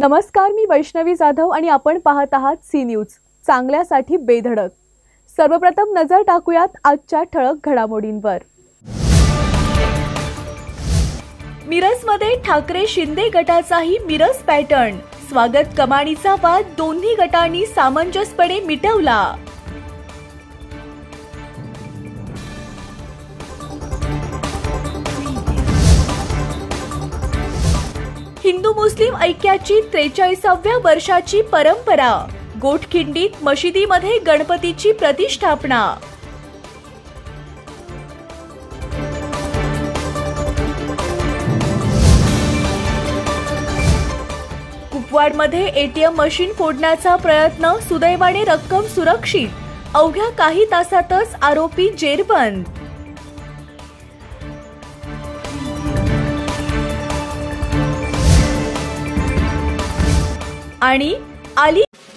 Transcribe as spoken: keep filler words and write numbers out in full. नमस्कार, मी वैष्णवी जाधव आणि आपण पाहत आहात सी न्यूज, चांगल्यासाठी बेधडक। सर्वप्रथम नजर टाकूयात आजच्या ठळक घडामोडींवर। मिरजमध्ये ठाकरे शिंदे गटाचाही मिरज पॅटर्न, स्वागत कमाणीचा वाद दोन्ही गटांनी सामंजस्यपणे मिटवला। हिंदू मुस्लिम ऐक्याची त्रेचाळीसाव्या वर्षाची परंपरा, गोठखिंडीत मशिदीमध्ये गणपतीची प्रतिष्ठापना। कुपवाडमध्ये एटीएम मशीन फोडण्याचा प्रयत्न, सुदैवाने रक्कम सुरक्षित, अवघ्या काही तासातच आरोपी जेरबंद। आणि आली